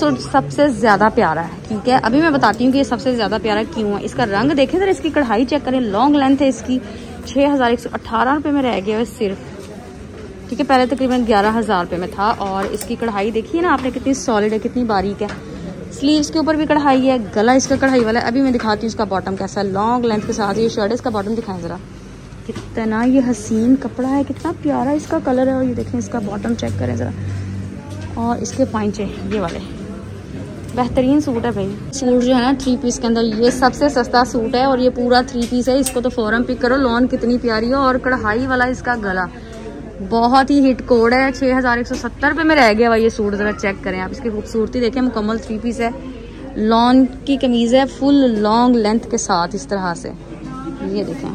सबसे ज्यादा प्यारा है, ठीक है। अभी मैं बताती हूँ कि ये सबसे ज्यादा प्यारा क्यों है। इसका रंग देखें सर, इसकी कढ़ाई चेक करें, लॉन्ग लेंथ है इसकी। 6,118 रुपये में रह गया है सिर्फ, ठीक है। पहले तकरीबन 11,000 रुपये में था। और इसकी कढ़ाई देखिए ना आपने, कितनी सॉलिड है, कितनी बारीक है। स्लीव्स के ऊपर भी कढ़ाई है, गला इसका कढ़ाई वाला है। अभी मैं दिखाती हूँ इसका बॉटम कैसा है, लॉन्ग लेंथ के साथ ये शर्ट है। इसका बॉटम दिखाएं ज़रा, कितना ये हसीन कपड़ा है, कितना प्यारा इसका कलर है। और ये देखें इसका बॉटम चेक करें ज़रा, और इसके पांचे ये वाले बेहतरीन सूट है भाई। सूट जो है ना 3 पीस के अंदर ये सबसे सस्ता सूट है और ये पूरा 3 पीस है। इसको तो फौरन पिक करो। लॉन कितनी प्यारी है और कढ़ाई वाला इसका गला बहुत ही हिट कोड है। 6,170 रुपये में रह गया भाई ये सूट। ज़रा चेक करें आप इसकी खूबसूरती देखें। मुकम्मल 3 पीस है, लॉन की कमीज़ है, फुल लॉन्ग लेंथ के साथ। इस तरह से ये देखें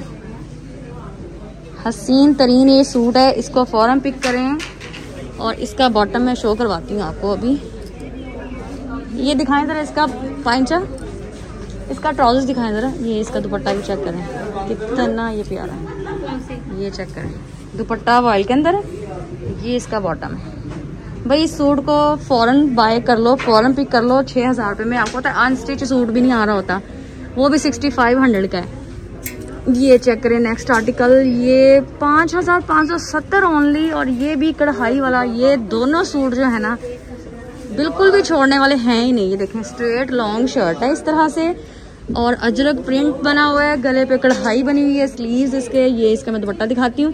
हसीन तरीन ये सूट है। इसको फौरन पिक करें। और इसका बॉटम मैं शो करवाती हूँ आपको। अभी ये दिखाएं ज़रा इसका पाइंचा, इसका ट्राउजर्स दिखाएं ज़रा। ये इसका दुपट्टा भी चेक करें, कितना ये प्यारा है। ये चेक करें, दुपट्टा वाइल के अंदर है। ये इसका बॉटम है भाई। इस सूट को फ़ौरन बाय कर लो, फ़ौरन पिक कर लो। 6,000 रुपये में आपको होता है। अनस्टिच सूट भी नहीं आ रहा होता, वो भी 6,500 का है। ये चेक करें नेक्स्ट आर्टिकल, ये 5,570 ओनली। और ये भी कढ़ाई वाला। ये दोनों सूट जो है ना बिल्कुल भी छोड़ने वाले हैं ही नहीं। ये देखें स्ट्रेट लॉन्ग शर्ट है इस तरह से, और अजरक प्रिंट बना हुआ है, गले पे कढ़ाई बनी हुई है, स्लीव्स इसके। ये इसका मैं दुपट्टा दिखाती हूँ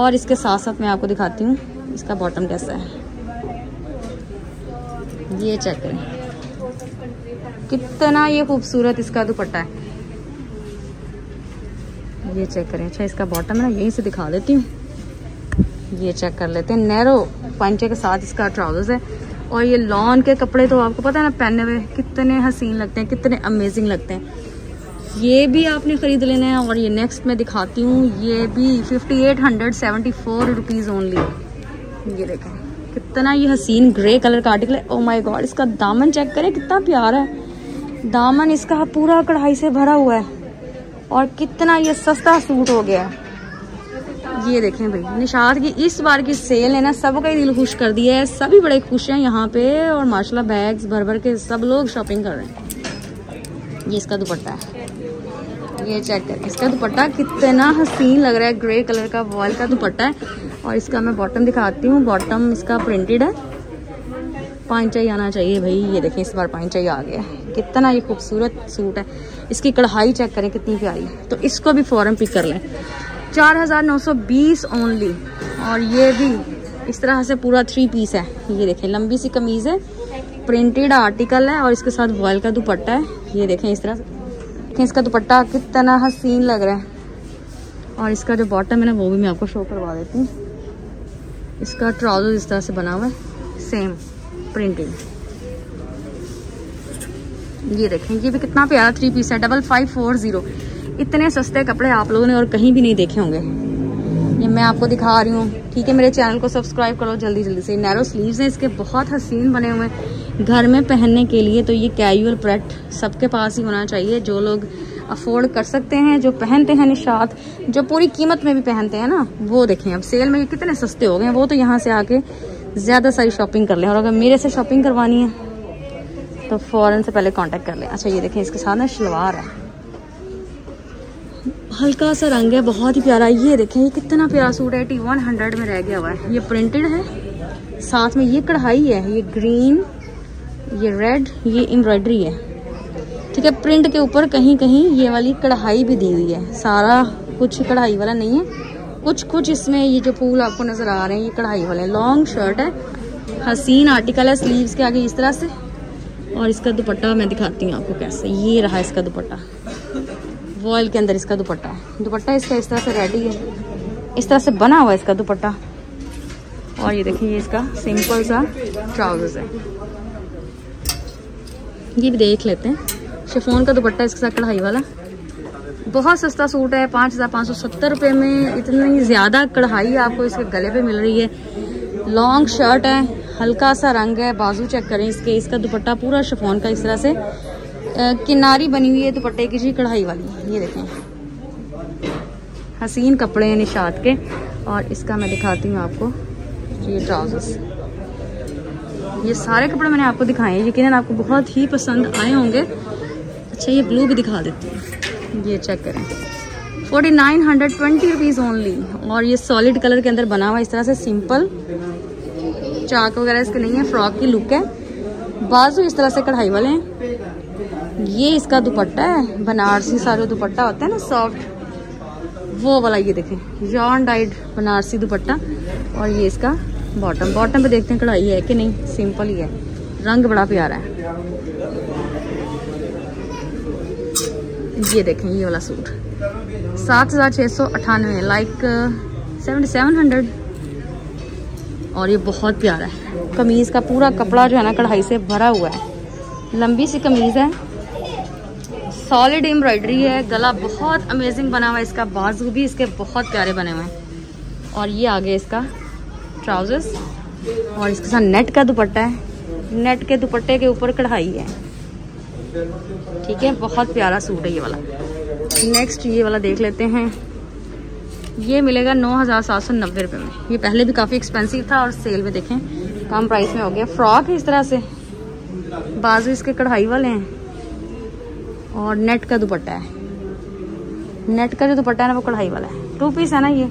और इसके साथ साथ मैं आपको दिखाती हूँ इसका बॉटम कैसा है। ये चेक करें, कितना ये खूबसूरत इसका दुपट्टा है। ये चेक करें। अच्छा इसका बॉटम है ना, यहीं से दिखा देती हूँ। ये चेक कर लेते हैं। नैरो पंचे के साथ इसका ट्राउजर्स है। और ये लॉन के कपड़े तो आपको पता है ना, पहने हुए कितने हसीन लगते हैं, कितने अमेजिंग लगते हैं। ये भी आपने ख़रीद लेना है। और ये नेक्स्ट मैं दिखाती हूँ, ये भी 5,874 रुपीज़ ओनली। ये देखें कितना ये हसीन ग्रे कलर का आर्टिकल है। ओ माय गॉड, इसका दामन चेक करें, कितना प्यारा है। दामन इसका पूरा कढ़ाई से भरा हुआ है। और कितना ये सस्ता सूट हो गया है। ये देखें भाई, निशात की इस बार की सेल है ना, सबका ही दिल खुश कर दिया है। सभी बड़े खुश हैं यहाँ पे। और माशाल्लाह बैग्स भर भर के सब लोग शॉपिंग कर रहे हैं। ये इसका दुपट्टा है, ये चेक करें। इसका दुपट्टा कितना हसीन लग रहा है, ग्रे कलर का वॉल का दुपट्टा है। और इसका मैं बॉटम दिखाती हूँ। बॉटम इसका प्रिंटेड है। पांचा ही आना चाहिए भाई। ये देखें इस बार पांचा ही आ गया। कितना ये खूबसूरत सूट है। इसकी कढ़ाई चेक करें कितनी प्यारी है। तो इसको भी फौरन पिक कर लें। 4,920 ओनली। और ये भी इस तरह से पूरा 3 पीस है। ये देखें लंबी सी कमीज़ है, प्रिंटेड आर्टिकल है, और इसके साथ वॉयल का दुपट्टा है। ये देखें इस तरह से इसका दुपट्टा कितना हसीन लग रहा है। और इसका जो बॉटम है ना, वो भी मैं आपको शो करवा देती हूँ। इसका ट्राउजर इस तरह से बना हुआ है, सेम प्रिंटेड। ये देखें, ये भी कितना प्यारा 3 पीस है। 5540। इतने सस्ते कपड़े आप लोगों ने और कहीं भी नहीं देखे होंगे। ये मैं आपको दिखा रही हूँ, ठीक है। मेरे चैनल को सब्सक्राइब करो जल्दी जल्दी से। नैरो स्लीव्स हैं इसके, बहुत हसीन बने हुए हैं घर में पहनने के लिए। तो ये कैजुअल प्रेट सबके पास ही होना चाहिए, जो लोग अफोर्ड कर सकते हैं, जो पहनते हैं निशात, जो पूरी कीमत में भी पहनते हैं ना, वो देखें। अब सेल में ये कितने सस्ते हो गए हैं। वो तो यहाँ से आके ज़्यादा सारी शॉपिंग कर लें। और अगर मेरे से शॉपिंग करवानी है तो फ़ौरन से पहले कॉन्टैक्ट कर लें। अच्छा ये देखें, इसके साथ ना शलवार है, हल्का सा रंग है, बहुत ही प्यारा। ये देखें ये कितना प्यारा सूट है। 8,100 में रह गया हुआ है। ये प्रिंटेड है, साथ में ये कढ़ाई है, ये ग्रीन, ये रेड, ये एम्ब्रॉयडरी है, ठीक है। प्रिंट के ऊपर कहीं कहीं ये वाली कढ़ाई भी दी हुई है। सारा कुछ कढ़ाई वाला नहीं है, कुछ कुछ इसमें ये जो फूल आपको नज़र आ रहे हैं ये कढ़ाई वाले। लॉन्ग शर्ट है, हसीन आर्टिकल है, स्लीव्स के आगे इस तरह से। और इसका दुपट्टा मैं दिखाती हूँ आपको कैसे। ये रहा इसका दुपट्टा, वॉयल के अंदर इसका दुपट्टा है। दुपट्टा इसका इस तरह से रेडी है, इस तरह से बना हुआ है इसका दुपट्टा। और ये देखिए ये इसका सिंपल सा ट्राउजर्स है। ये भी देख लेते हैं, शिफॉन का दुपट्टा इसके साथ कढ़ाई वाला। बहुत सस्ता सूट है, 5,570 रुपये में। इतनी ज़्यादा कढ़ाई आपको इसके गले पे मिल रही है। लॉन्ग शर्ट है, हल्का सा रंग है, बाजू चेक करें इसके। इसका दुपट्टा पूरा शिफॉन का इस तरह से किनारी बनी हुई है दुपट्टे की जी, कढ़ाई वाली। ये देखें हसीन कपड़े हैं निशात के। और इसका मैं दिखाती हूँ आपको, ये ट्राउजर्स। ये सारे कपड़े मैंने आपको दिखाए हैं, यकीनन आपको बहुत ही पसंद आए होंगे। अच्छा ये ब्लू भी दिखा देती हूँ, ये चेक करें 4920 रुपीज़ ओनली। और ये सॉलिड कलर के अंदर बना हुआ, इस तरह से सिंपल चाक वगैरह इसके नहीं है, फ्रॉक की लुक है। बाजू इस तरह से कढ़ाई वाले हैं। ये इसका दुपट्टा है, बनारसी सारे दुपट्टा होता है ना सॉफ्ट, वो वाला। ये देखें जॉन डाइड बनारसी दुपट्टा। और ये इसका बॉटम, बॉटम पे देखते हैं कढ़ाई है कि नहीं, सिंपल ही है, रंग बड़ा प्यारा है। ये देखें ये वाला सूट 7698 लाइक 7700। और ये बहुत प्यारा है, कमीज़ का पूरा कपड़ा जो है ना कढ़ाई से भरा हुआ है, लंबी सी कमीज़ है, सॉलिड एम्ब्रॉयडरी है, गला बहुत अमेजिंग बना हुआ है इसका, बाजू भी इसके बहुत प्यारे बने हुए हैं। और ये आगे इसका ट्राउजर्स और इसके साथ नेट का दुपट्टा है, नेट के दुपट्टे के ऊपर कढ़ाई है, ठीक है, बहुत प्यारा सूट है ये वाला। नेक्स्ट ये वाला देख लेते हैं, ये मिलेगा 9790 रुपये में। ये पहले भी काफ़ी एक्सपेंसिव था और सेल में देखें कम प्राइस में हो गया। फ्रॉक इस तरह से, बाजू इसके कढ़ाई वाले हैं और नेट का दुपट्टा है, नेट का जो दुपट्टा है ना वो कढ़ाई वाला है। टू पीस है ना ये।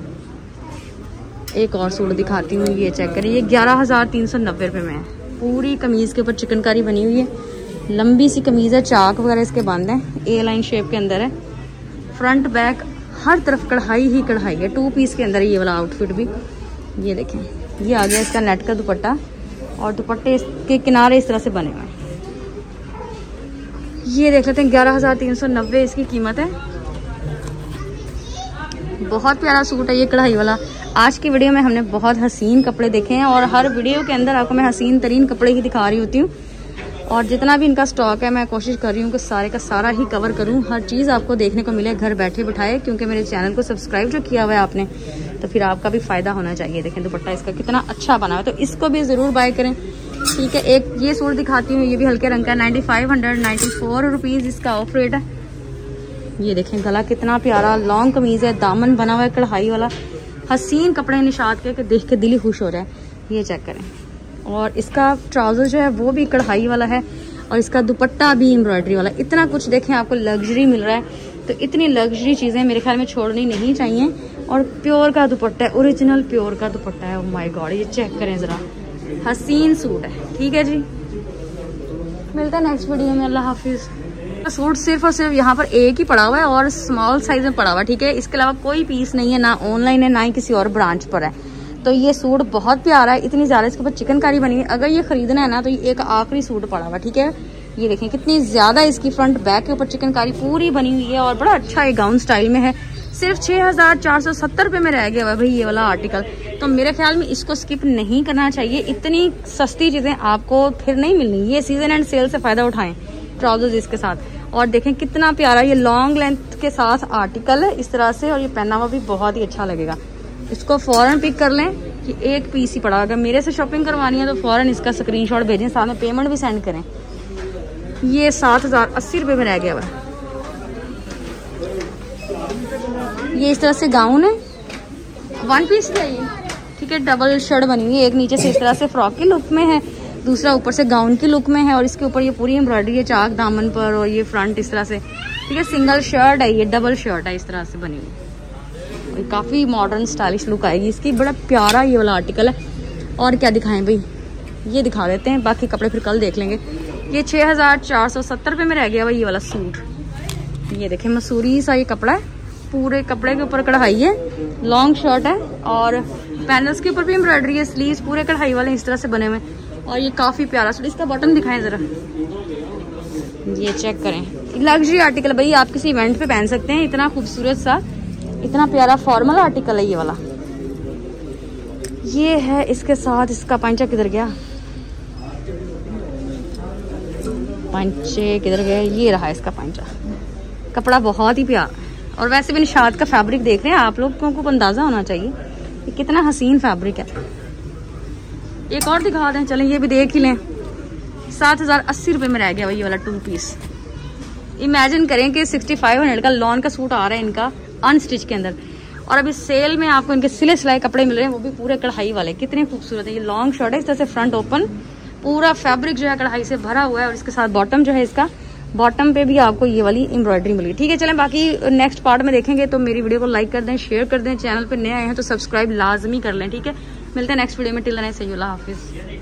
एक और सूट दिखाती हूँ, ये चेक करिए, ये 11390 रुपये में है। पूरी कमीज़ के ऊपर चिकनकारी बनी हुई है, लंबी सी कमीज़ है, चाक वगैरह इसके बंद हैं, ए लाइन शेप के अंदर है, फ्रंट बैक हर तरफ कढ़ाई ही कढ़ाई है। टू पीस के अंदर ये वाला आउटफिट भी, ये देखें ये आ गया इसका नेट का दुपट्टा और दुपट्टे के किनारे इस तरह से बने हुए हैं। ये देख लेते हैं 11390 इसकी कीमत है। बहुत प्यारा सूट है ये कढ़ाई वाला। आज की वीडियो में हमने बहुत हसीन कपड़े देखे हैं और हर वीडियो के अंदर आपको मैं हसीन तरीन कपड़े ही दिखा रही होती हूँ, और जितना भी इनका स्टॉक है मैं कोशिश कर रही हूँ कि सारे का सारा ही कवर करूँ, हर चीज़ आपको देखने को मिले घर बैठे बिठाए, क्योंकि मेरे चैनल को सब्सक्राइब जो किया हुआ है आपने तो फिर आपका भी फ़ायदा होना चाहिए। देखें दुपट्टा इसका कितना अच्छा बना हुआ है, तो इसको भी ज़रूर बाय करें, ठीक है। एक ये सूट दिखाती हूँ, ये भी हल्के रंग का 9594 रुपीज़ इसका ऑफ रेट है। ये देखें गला कितना प्यारा, लॉन्ग कमीज़ है, दामन बना हुआ है कढ़ाई वाला, हसीन कपड़े निशात के देख के दिल ही खुश हो रहा है, ये चेक करें। और इसका ट्राउज़र जो है वो भी कढ़ाई वाला है और इसका दुपट्टा भी एम्ब्रॉयडरी वाला। इतना कुछ देखें आपको लग्जरी मिल रहा है, तो इतनी लग्जरी चीज़ें मेरे ख्याल में छोड़नी नहीं चाहिए। और प्योर का दुपट्टा है, ओरिजिनल प्योर का दुपट्टा है। ओह माय गॉड, ये चेक करें ज़रा, हसीन सूट है, ठीक है जी। मिलता है नेक्स्ट वीडियो में, अल्लाह हाफिज़। सूट सिर्फ और सिर्फ यहाँ पर एक ही पड़ा हुआ है और स्मॉल साइज में पड़ा हुआ है, ठीक है। इसके अलावा कोई पीस नहीं है, ना ऑनलाइन है ना ही किसी और ब्रांच पर है। तो ये सूट बहुत प्यारा है, इतनी ज़्यादा इसके ऊपर चिकनकारी बनी है। अगर ये खरीदना है ना तो ये एक आखिरी सूट पड़ा हुआ, ठीक है। ये देखें कितनी ज़्यादा इसकी फ्रंट बैक के ऊपर चिकनकारी पूरी बनी हुई है और बड़ा अच्छा ये गाउन स्टाइल में है। सिर्फ 6470 रुपये में रह गया हुआ भाई ये वाला आर्टिकल, तो मेरे ख्याल में इसको स्किप नहीं करना चाहिए। इतनी सस्ती चीज़ें आपको फिर नहीं मिलनी, ये सीजन एंड सेल से फ़ायदा उठाएँ। ट्राउजर्स इसके साथ, और देखें कितना प्यारा ये लॉन्ग लेंथ के साथ आर्टिकल है इस तरह से, और ये पहना हुआ भी बहुत ही अच्छा लगेगा। इसको फ़ौरन पिक कर लें कि एक पीस ही पड़ा। अगर मेरे से शॉपिंग करवानी है तो फ़ौरन इसका स्क्रीनशॉट भेजें, साथ में पेमेंट भी सेंड करें। ये 7080 रुपये में रह गया हुआ। ये इस तरह से गाउन है, वन पीस है ये, ठीक है। डबल शर्ट बनी हुई है, एक नीचे से इस तरह से फ्रॉक की लुक में है, दूसरा ऊपर से गाउन की लुक में है, और इसके ऊपर ये पूरी एम्ब्रॉयडरी है चाक दामन पर, और ये फ्रंट इस तरह से, ठीक है। सिंगल शर्ट है ये, डबल शर्ट है इस तरह से बनी हुई, काफ़ी मॉडर्न स्टाइलिश लुक आएगी इसकी। बड़ा प्यारा ये वाला आर्टिकल है। और क्या दिखाएं भाई, ये दिखा देते हैं, बाकी कपड़े फिर कल देख लेंगे। ये 6470 रुपये में रह गया भाई ये वाला सूट। ये देखें मसूरी सा ये कपड़ा है, पूरे कपड़े के ऊपर कढ़ाई है, लॉन्ग शर्ट है और पैनल्स के ऊपर भी एम्ब्रॉयडरी है, स्लीव्स पूरे कढ़ाई वाले इस तरह से बने हुए हैं। और ये काफ़ी प्यारा सूट, इसका बॉटम दिखाएं ज़रा, ये चेक करें। लग्जरी आर्टिकल भाई, आप किसी इवेंट पे पहन सकते हैं, इतना खूबसूरत सा, इतना प्यारा फॉर्मल आर्टिकल है ये वाला। ये है इसके साथ, इसका पंचा किधर गया, पंचे किधर गया, ये रहा इसका पंचा। कपड़ा बहुत ही प्यारा, और वैसे भी निशात का फैब्रिक देख रहे हैं आप लोगों को अंदाज़ा होना चाहिए कि कितना हसीन फैब्रिक है। एक और दिखा दें, चलें ये भी देख ही लें। 7080 रुपये में रह गया वही वाला टू पीस। इमेजिन करें कि 6500 का लॉन का सूट आ रहा है इनका अनस्टिच के अंदर, और अभी सेल में आपको इनके सिले सिलाए कपड़े मिल रहे हैं, वो भी पूरे कढ़ाई वाले, कितने खूबसूरत है। ये लॉन्ग शर्ट है इस तरह से, फ्रंट ओपन पूरा फैब्रिक जो है कढ़ाई से भरा हुआ है और इसके साथ बॉटम जो है इसका बॉटम पे भी आपको ये वाली एम्ब्रॉयडरी मिली। ठीक है, चलें बाकी नेक्स्ट पार्ट में देखेंगे। तो मेरी वीडियो को लाइक कर दें, शेयर कर दें, चैनल पे नए आए हैं तो सब्सक्राइब लाजमी कर लें। ठीक है, मिलते हैं नेक्स्ट वीडियो में। टिल देन, से अल्लाह हाफिज़।